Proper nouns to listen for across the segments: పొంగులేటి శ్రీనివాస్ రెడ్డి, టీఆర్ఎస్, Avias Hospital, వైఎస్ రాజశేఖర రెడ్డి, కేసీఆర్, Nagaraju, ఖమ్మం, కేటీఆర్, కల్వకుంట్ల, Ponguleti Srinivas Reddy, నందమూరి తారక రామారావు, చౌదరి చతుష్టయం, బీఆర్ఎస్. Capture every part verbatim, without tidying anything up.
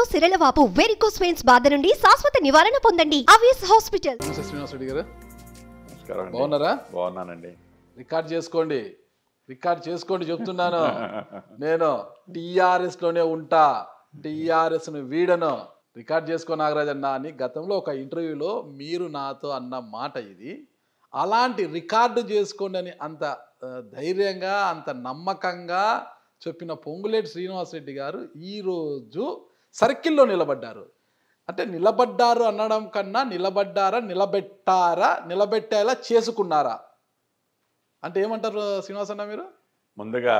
Venlo Sirelavapu, Varicose Veins Badha Nundi, Saswata Nivarana Pondandi, Avias Hospital. Mister Srinivas Reddy garu. Namaskaram. Bagunnara? Bagunnanandi. Record cheskondi. Record cheskondi cheptunnanu. Nenu T R S lone unta. T R S nu veedanu. Record chesko Nagaraju anna ani gatamlo oka interview lo meeru naatho anna maata idi. Alanti record cheskondi ani anta ధైర్యంగా అంత నమ్మకంగా చెప్పిన పొంగులేటి శ్రీనివాస్ రెడ్డి గారు ఈరోజు సర్కిల్లో నిలబడ్డారు. అంటే నిలబడ్డారు అనడం కన్నా నిలబడ్డారా నిలబెట్టారా నిలబెట్టేలా చేసుకున్నారా అంటే ఏమంటారు శ్రీనివాస్ అన్న మీరు? ముందుగా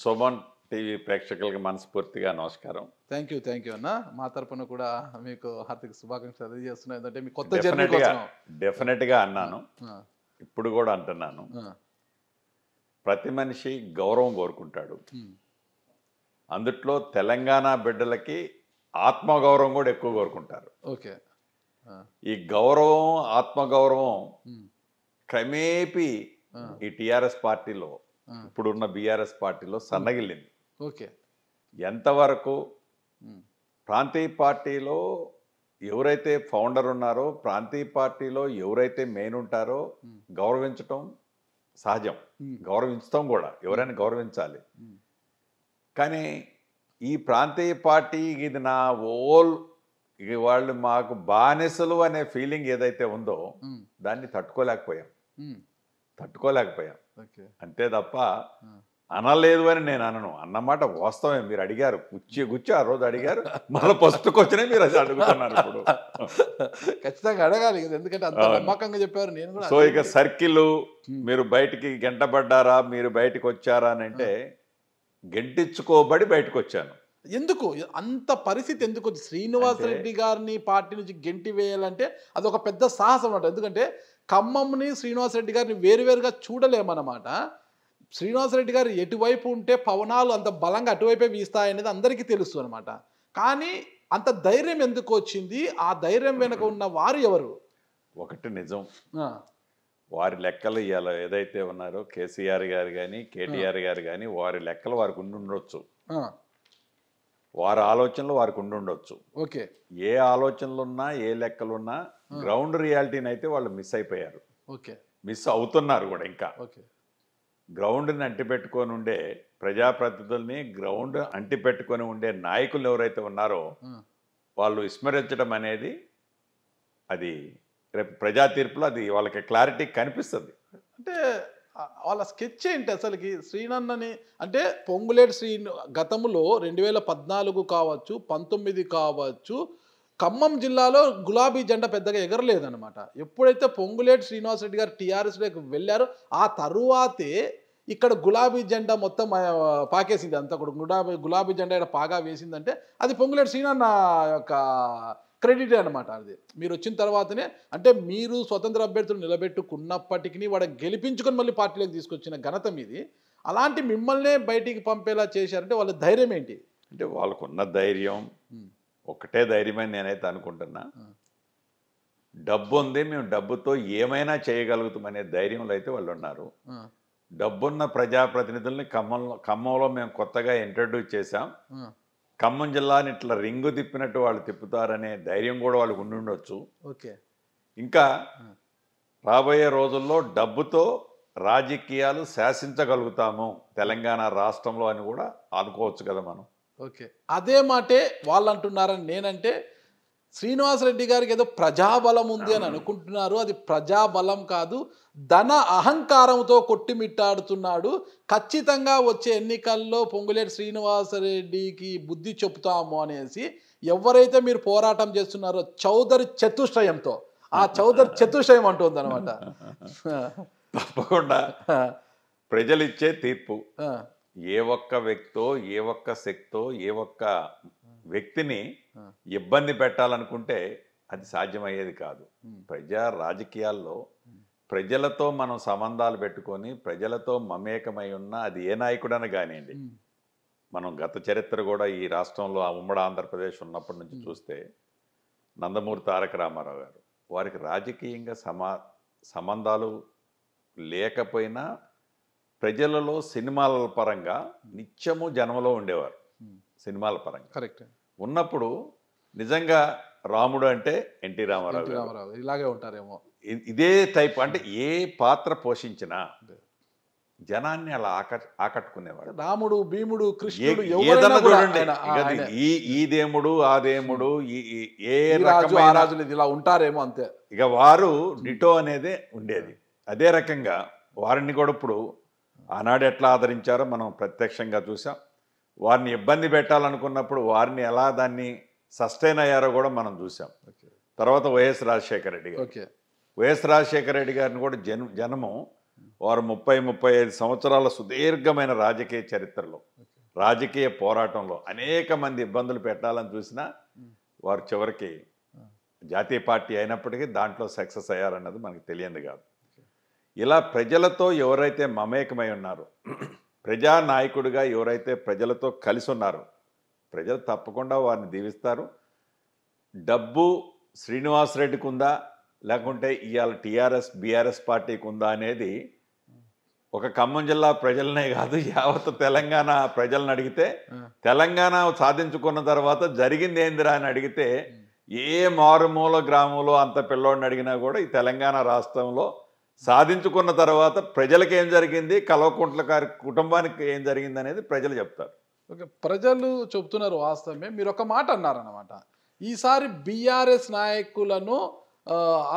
సోమన్ టీవీ ప్రేక్షకులకు మనస్ఫూర్తిగా నమస్కారం. థ్యాంక్ యూ థ్యాంక్ యూ అన్న. మా తరపున కూడా మీకు హార్దిక శుభాకాంక్షలు తెలియజేస్తున్నాను. ఎందుకంటే మీ కొత్త జర్నీ కోసం డెఫినెట్గా అన్నాను, ఇప్పుడు కూడా అంటున్నాను. ప్రతి మనిషి గౌరవం కోరుకుంటాడు. అందుట్లో తెలంగాణ బిడ్డలకి ఆత్మగౌరవం కూడా ఎక్కువ కోరుకుంటారు. ఓకే, ఈ గౌరవం ఆత్మగౌరవం క్రమేపీ ఈ టీఆర్ఎస్ పార్టీలో, ఇప్పుడున్న బీఆర్ఎస్ పార్టీలో సన్నగిల్లింది. ఓకే, ఎంతవరకు ప్రాంతీయ పార్టీలో ఎవరైతే ఫౌండర్ ఉన్నారో, ప్రాంతీయ పార్టీలో ఎవరైతే మెయిన్ ఉంటారో గౌరవించటం సహజం, గౌరవించడం కూడా ఎవరైనా గౌరవించాలి. కానీ ఈ ప్రాంతీయ పార్టీ ఇది నా ఓల్, ఇది వాళ్ళు మాకు బానిసలు అనే ఫీలింగ్ ఏదైతే ఉందో దాన్ని తట్టుకోలేకపోయాం తట్టుకోలేకపోయాం అంతే తప్ప అనలేదు అని నేను అనను. అన్నమాట వాస్తవమే. మీరు అడిగారు, గుచ్చి గుచ్చి ఆ రోజు అడిగారు, మళ్ళీ ఫస్ట్ క్వశ్చనే మీరు అది అడుగుతున్నారు. ఇప్పుడు ఖచ్చితంగా అడగాలి, ఎందుకంటే అంత నమ్మకంగా చెప్పారు. నేను కూడా సో ఇక సర్కిల్ మీరు బయటికి గెంటబడ్డారా, మీరు బయటకు వచ్చారా అని అంటే గెంటించుకోబడి బయటకు వచ్చాను. ఎందుకు అంత పరిస్థితి? ఎందుకు శ్రీనివాస్ రెడ్డి గారిని పార్టీ నుంచి గెంటి వేయాలంటే అదొక పెద్ద సాహసం అన్నమాట. ఎందుకంటే ఖమ్మంని శ్రీనివాస్ రెడ్డి గారిని వేరువేరుగా చూడలేమన్నమాట. శ్రీనివాస్ రెడ్డి గారు ఎటువైపు ఉంటే పవనాలు అంత బలంగా అటువైపే వీస్తాయనేది అందరికీ తెలుసు అనమాట. కానీ అంత ధైర్యం ఎందుకు వచ్చింది? ఆ ధైర్యం వెనుక ఉన్న వారు ఎవరు? ఒకటి నిజం, వారి లెక్కలు ఇవాళ ఏదైతే ఉన్నారో కేసీఆర్ గారు కానీ కేటీఆర్ గారు కానీ వారి లెక్కలు వారికి ఉండుండొచ్చు, వారి ఆలోచనలు వారికి ఉండుండొచ్చు. ఓకే, ఏ ఆలోచనలు ఉన్నా ఏ లెక్కలు ఉన్నా గ్రౌండ్ రియాలిటీని అయితే వాళ్ళు మిస్ అయిపోయారు. ఓకే, మిస్ అవుతున్నారు కూడా. ఇంకా గ్రౌండ్ని అంటిపెట్టుకొని ఉండే ప్రజాప్రతినిధుల్ని, గ్రౌండ్ అంటిపెట్టుకొని ఉండే నాయకులు ఎవరైతే ఉన్నారో వాళ్ళు విస్మరించడం అనేది అది రేపు ప్రజా తీర్పులో అది వాళ్ళకి క్లారిటీ కనిపిస్తుంది. అంటే వాళ్ళ స్కెచ్ ఏంటి అసలుకి శ్రీనన్నని? అంటే పొంగులేటి శ్రీ గతంలో రెండు వేల పద్నాలుగు కావచ్చు, పంతొమ్మిది కావచ్చు, ఖమ్మం జిల్లాలో గులాబీ జెండా పెద్దగా ఎగరలేదనమాట. ఎప్పుడైతే పొంగులేటి శ్రీనివాస్ రెడ్డి గారు టీఆర్ఎస్లోకి వెళ్ళారో ఆ తరువాతే ఇక్కడ గులాబీ జెండా మొత్తం పాకేసింది. అంతా కూడా గులాబీ గులాబీ జెండా ఇక్కడ పాగా వేసిందంటే అది పొంగులేటి శ్రీనన్న యొక్క క్రెడిట్ అనమాట. అది మీరు వచ్చిన తర్వాతనే, అంటే మీరు స్వతంత్ర అభ్యర్థులు నిలబెట్టుకున్నప్పటికీ వాడిని గెలిపించుకొని మళ్ళీ పార్టీలోకి తీసుకొచ్చిన ఘనత మీది. అలాంటి మిమ్మల్నే బయటికి పంపేలా చేశారంటే వాళ్ళ ధైర్యం ఏంటి? అంటే వాళ్ళకున్న ధైర్యం ఒకటే ధైర్యమని నేనైతే అనుకుంటున్నా. డబ్బు ఉంది, మేము డబ్బుతో ఏమైనా చేయగలుగుతామనే ధైర్యంలో అయితే వాళ్ళు ఉన్నారు. డబ్బున్న ప్రజాప్రతినిధుల్ని ఖమ్మంలో ఖమ్మంలో మేము కొత్తగా ఇంట్రడ్యూస్ చేశాం. ఖమ్మం జిల్లాని ఇట్లా రింగు తిప్పినట్టు వాళ్ళు తిప్పుతారనే ధైర్యం కూడా వాళ్ళకు ఉండుండొచ్చు. ఓకే, ఇంకా రాబోయే రోజుల్లో డబ్బుతో రాజకీయాలు శాసించగలుగుతాము తెలంగాణ రాష్ట్రంలో అని కూడా అనుకోవచ్చు కదా మనం. ఓకే, అదే మాటే వాళ్ళు అంటున్నారని నేనంటే శ్రీనివాస్ రెడ్డి గారికి ఏదో ప్రజాబలం ఉంది అని అనుకుంటున్నారు. అది ప్రజాబలం కాదు, ధన అహంకారంతో కొట్టిమిట్టాడుతున్నాడు. ఖచ్చితంగా వచ్చే ఎన్నికల్లో పొంగులేటి శ్రీనివాస్ రెడ్డికి బుద్ధి చెప్తాము అనేసి ఎవరైతే మీరు పోరాటం చేస్తున్నారో చౌదరి చతుష్టయంతో, ఆ చౌదరి చతుష్టయం అంటుంది అనమాట. తప్పకుండా ప్రజలు ఇచ్చే తీర్పు, ఏ ఒక్క వ్యక్తో ఏ ఒక్క శక్తో ఏ ఒక్క వ్యక్తిని ఇబ్బంది పెట్టాలనుకుంటే అది సాధ్యమయ్యేది కాదు. ప్రజా రాజకీయాల్లో ప్రజలతో మనం సంబంధాలు పెట్టుకొని ప్రజలతో మమేకమై ఉన్న అది ఏ నాయకుడైనా కానివ్వండి, మనం గత చరిత్ర కూడా ఈ రాష్ట్రంలో ఉమ్మడి ఆంధ్రప్రదేశ్ ఉన్నప్పటి నుంచి చూస్తే నందమూరి తారక రామారావు గారు వారికి రాజకీయంగా సమా సంబంధాలు లేకపోయినా ప్రజలలో సినిమాల పరంగా నిత్యము జనంలో ఉండేవారు. సినిమాల పరంగా కరెక్ట్ ఉన్నప్పుడు నిజంగా రాముడు అంటే ఎన్టీ రామారావు రామారావు ఇలాగే ఉంటారేమో, ఇదే టైప్. అంటే ఏ పాత్ర పోషించినా జనాన్ని అలా ఆకట్టుకునేవాడు. రాముడు, భీముడు, కృష్ణుడు, ఏదైనా చూడండి, ఈ ఈ దేముడు ఆ దేముడు ఏ రాజులు ఇలా ఉంటారేమో అంతే. ఇక వారు డిటో అనేది ఉండేది. అదే రకంగా వారిని కూడా ఇప్పుడు ఆనాడు ఎట్లా ఆదరించారో మనం ప్రత్యక్షంగా చూసాం. వారిని ఇబ్బంది పెట్టాలనుకున్నప్పుడు వారిని ఎలా దాన్ని సస్టైన్ అయ్యారో కూడా మనం చూసాం. తర్వాత వైఎస్ రాజశేఖర రెడ్డి గారు, వైఎస్ రాజశేఖర రెడ్డి గారిని కూడా జన్ జనము వారు ముప్పై ముప్పై ఐదు సంవత్సరాల సుదీర్ఘమైన రాజకీయ చరిత్రలో, రాజకీయ పోరాటంలో అనేక మంది ఇబ్బందులు పెట్టాలని చూసినా వారు చివరికి జాతీయ పార్టీ అయినప్పటికీ దాంట్లో సక్సెస్ అయ్యారన్నది మనకు తెలియదు కాదు. ఇలా ప్రజలతో ఎవరైతే మమేకమై ఉన్నారో, ప్రజానాయకుడిగా ఎవరైతే ప్రజలతో కలిసి ఉన్నారో, ప్రజలు తప్పకుండా వారిని దీవిస్తారు. డబ్బు శ్రీనివాస్ రెడ్డికి ఉందా లేకుంటే ఇవాళ టీఆర్ఎస్ బీఆర్ఎస్ పార్టీకి ఉందా అనేది ఒక ఖమ్మం జిల్లా ప్రజలనే కాదు యావత్ తెలంగాణ ప్రజలను అడిగితే, తెలంగాణ సాధించుకున్న తర్వాత జరిగింది ఏందిరా అని అడిగితే ఏ మారుమూల గ్రామంలో అంత పిల్లోడిని అడిగినా కూడా ఈ తెలంగాణ రాష్ట్రంలో సాధించుకున్న తర్వాత ప్రజలకు ఏం జరిగింది, కల్వకుంట్ల గారి కుటుంబానికి ఏం జరిగింది అనేది ప్రజలు చెప్తారు. ఓకే, ప్రజలు చెప్తున్నారు వాస్తవమే. మీరు ఒక మాట అన్నారన్నమాట, ఈసారి బీఆర్ఎస్ నాయకులను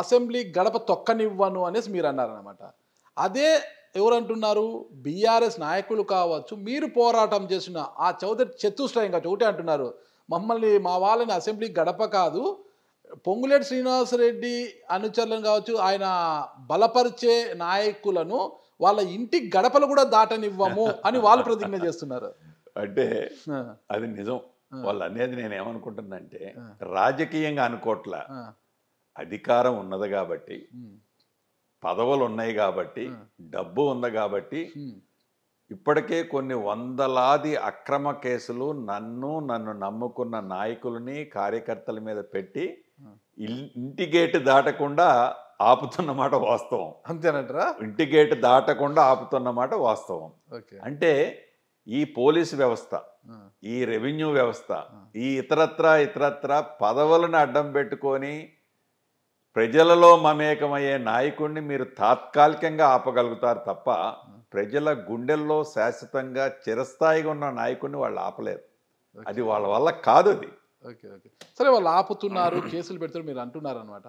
అసెంబ్లీ గడప తొక్కనివ్వను అనేసి మీరు అన్నారన్నమాట. అదే ఎవరంటున్నారు, బీఆర్ఎస్ నాయకులు కావచ్చు, మీరు పోరాటం చేసిన ఆ చౌదరి చతుష్టయం కావచ్చు, ఒకటే అంటున్నారు మమ్మల్ని మా వాళ్ళని అసెంబ్లీ గడప కాదు, పొంగులేటి శ్రీనివాసరెడ్డి అనుచరులను కావచ్చు, ఆయన బలపరిచే నాయకులను వాళ్ళ ఇంటి గడపలు కూడా దాటనివ్వము అని వాళ్ళు ప్రతిజ్ఞ చేస్తున్నారు. అంటే అది నిజం. వాళ్ళు అనేది నేను ఏమనుకుంటున్నానంటే రాజకీయంగా అనుకోట్ల, అధికారం ఉన్నది కాబట్టి, పదవులు ఉన్నాయి కాబట్టి, డబ్బు ఉంది కాబట్టి ఇప్పటికే కొన్ని వందలాది అక్రమ కేసులు నన్ను నన్ను నమ్ముకున్న నాయకులని కార్యకర్తల మీద పెట్టి ఇంటి గేటు దాటకుండా ఆపుతున్నమాట వాస్తవం. అంతేనంటారా? ఇంటి గేటు దాటకుండా ఆపుతున్నమాట వాస్తవం. అంటే ఈ పోలీసు వ్యవస్థ, ఈ రెవెన్యూ వ్యవస్థ, ఈ ఇతరత్ర ఇతరత్ర పదవులను అడ్డం పెట్టుకొని ప్రజలలో మమేకమయ్యే నాయకుడిని మీరు తాత్కాలికంగా ఆపగలుగుతారు తప్ప ప్రజల గుండెల్లో శాశ్వతంగా చిరస్థాయిగా ఉన్న నాయకుడిని వాళ్ళు ఆపలేరు. అది వాళ్ళ వల్ల కాదు. అది ఓకే ఓకే సరే, వాళ్ళు ఆపుతున్నారు, కేసులు పెడుతున్నారు మీరు అంటున్నారు అనమాట.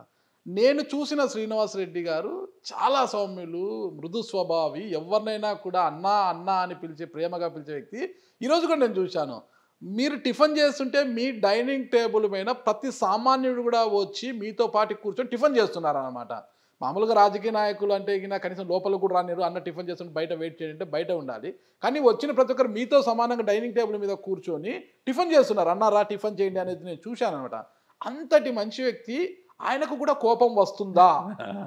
నేను చూసిన శ్రీనివాస్ రెడ్డి గారు చాలా సౌమ్యులు, మృదు స్వభావి, ఎవరినైనా కూడా అన్నా అన్నా అని పిలిచే, ప్రేమగా పిలిచే వ్యక్తి. ఈరోజు కూడా నేను చూశాను, మీరు టిఫిన్ చేస్తుంటే మీ డైనింగ్ టేబుల్ మీద ప్రతి సామాన్యుడు కూడా వచ్చి మీతో పాటు కూర్చొని టిఫిన్ చేస్తున్నారు అనమాట. మామూలుగా రాజకీయ నాయకులు అంటే ఇక కనీసం లోపల కూడా రానిరు, అన్న టిఫిన్ చేస్తుంటే బయట వెయిట్ చేయాలంటే బయట ఉండాలి, కానీ వచ్చిన ప్రతి ఒక్కరు మీతో సమానంగా డైనింగ్ టేబుల్ మీద కూర్చొని టిఫిన్ చేస్తున్నారు. అన్నారా టిఫిన్ చేయండి అనేది నేను చూశాను అనమాట. అంతటి మంచి వ్యక్తి, ఆయనకు కూడా కోపం వస్తుందా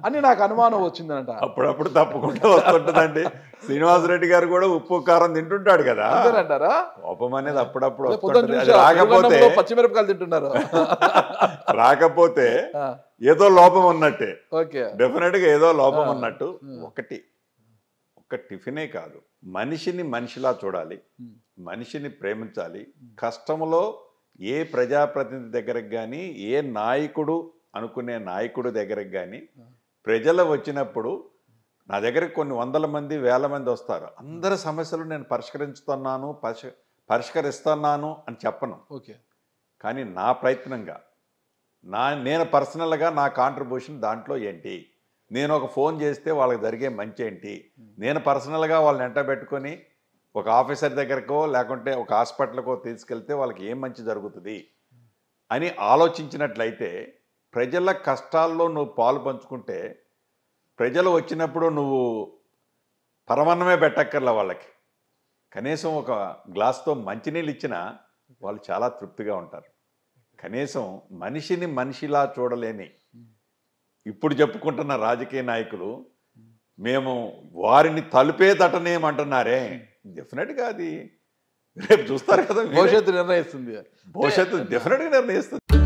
అని నాకు అనుమానం వచ్చిందనట. అప్పుడప్పుడు తప్పకుండా వస్తుంటదండి. శ్రీనివాస్ రెడ్డి గారు కూడా ఉప్పు కారం తింటుంటాడు కదా, అంటారా? కోపం అనేది అప్పుడప్పుడు రాకపోతే పచ్చిమిరపకాయలు తింటున్నారు, రాకపోతే ఏదో లోపం ఉన్నట్టే. ఓకే, డెఫినెట్ గా ఏదో లోపం ఉన్నట్టు. ఒకటి ఒక టిఫినే కాదు, మనిషిని మనిషిలా చూడాలి, మనిషిని ప్రేమించాలి. కష్టంలో ఏ ప్రజాప్రతినిధి దగ్గరకు కానీ, ఏ నాయకుడు అనుకునే నాయకుడు దగ్గరకు కానీ ప్రజలు వచ్చినప్పుడు నా దగ్గరకు కొన్ని వందల మంది వేల మంది వస్తారు, అందరి సమస్యలు నేను పరిష్కరించుతున్నాను పరిష్ పరిష్కరిస్తున్నాను అని చెప్పను. ఓకే, కానీ నా ప్రయత్నంగా నా నేను పర్సనల్గా నా కాంట్రిబ్యూషన్ దాంట్లో ఏంటి, నేను ఒక ఫోన్ చేస్తే వాళ్ళకి జరిగే మంచి ఏంటి, నేను పర్సనల్గా వాళ్ళని ఎంటబెట్టుకొని ఒక ఆఫీసర్ దగ్గరకో లేకుంటే ఒక హాస్పిటల్కో తీసుకెళ్తే వాళ్ళకి ఏం మంచి జరుగుతుంది అని ఆలోచించినట్లయితే, ప్రజల కష్టాల్లో నువ్వు పాలు పంచుకుంటే, ప్రజలు వచ్చినప్పుడు నువ్వు పరమన్నమే పెట్టక్కర్లా, వాళ్ళకి కనీసం ఒక గ్లాస్తో మంచినీళ్ళు ఇచ్చినా వాళ్ళు చాలా తృప్తిగా ఉంటారు. కనీసం మనిషిని మనిషిలా చూడలేని ఇప్పుడు చెప్పుకుంటున్న రాజకీయ నాయకులు మేము వారిని తలుపే తట్టనేమంటున్నారే, డెఫినెట్గా అది రేపు చూస్తారు కదా, భవిష్యత్తు నిర్ణయిస్తుంది, భవిష్యత్తు డెఫినెట్గా నిర్ణయిస్తుంది.